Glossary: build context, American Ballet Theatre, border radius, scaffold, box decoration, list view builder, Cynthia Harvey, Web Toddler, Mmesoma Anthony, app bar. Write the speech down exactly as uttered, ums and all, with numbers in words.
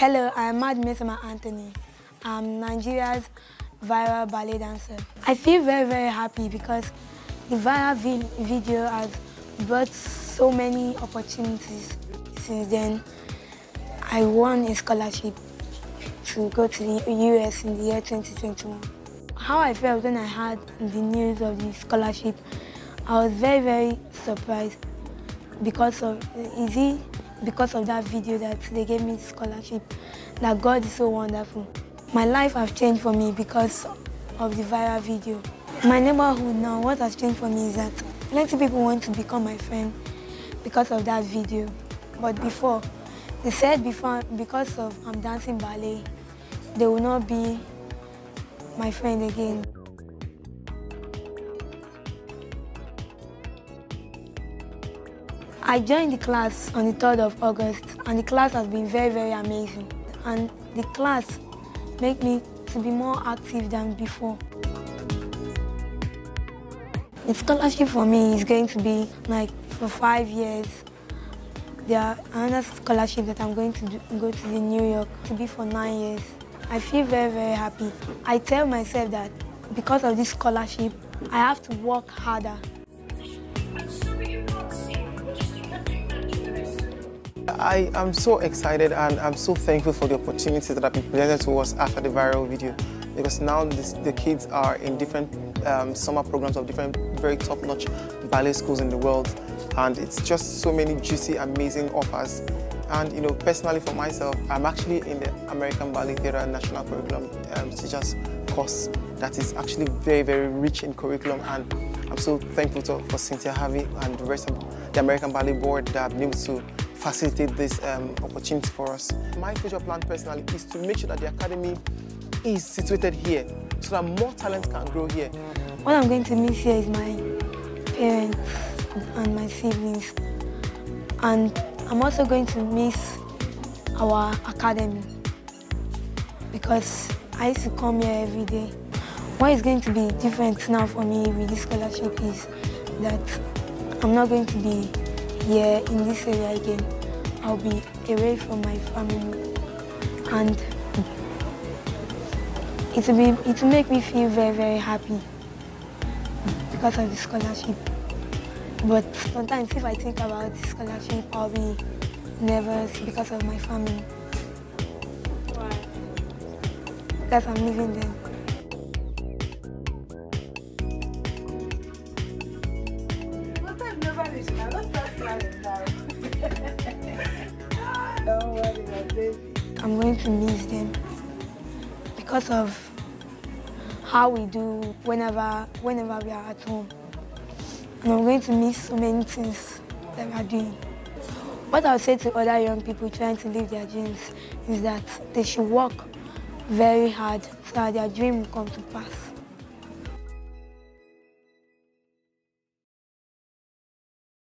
Hello, I'm Mmesoma Anthony. I'm Nigeria's viral ballet dancer. I feel very, very happy because the viral video has brought so many opportunities. Since then, I won a scholarship to go to the U S in the year twenty twenty-one. How I felt when I heard the news of the scholarship, I was very, very surprised because of is it because of that video that they gave me the scholarship, that God is so wonderful. My life has changed for me because of the viral video. My neighborhood now, what has changed for me is that plenty of people want to become my friend because of that video. But before, they said before because of I'm dancing ballet, they will not be my friend again. I joined the class on the third of August, and the class has been very, very amazing. And the class made me to be more active than before. The scholarship for me is going to be like for five years. There are another scholarship that I'm going to do, go to the New York to be for nine years. I feel very, very happy. I tell myself that because of this scholarship, I have to work harder. I am so excited and I'm so thankful for the opportunities that have been presented to us after the viral video, because now this, the kids are in different um, summer programs of different very top-notch ballet schools in the world, and it's just so many juicy, amazing offers. And you know, personally for myself, I'm actually in the American Ballet Theatre National Curriculum um, Teachers course that is actually very, very rich in curriculum, and I'm so thankful to, for Cynthia Harvey and the rest of the American Ballet Board that have been able to facilitate this um, opportunity for us. My future plan personally is to make sure that the academy is situated here so that more talents can grow here. What I'm going to miss here is my parents and my siblings. And I'm also going to miss our academy because I used to come here every day. What is going to be different now for me with this scholarship is that I'm not going to be here in this area again. I'll be away from my family, and it will be, it will make me feel very, very happy because of the scholarship. But sometimes if I think about the scholarship, I'll be nervous because of my family. Why? Because I'm leaving them. I'm going to miss them because of how we do whenever, whenever we are at home. And I'm going to miss so many things that we are doing. What I would say to other young people trying to live their dreams is that they should work very hard so that their dream will come to pass.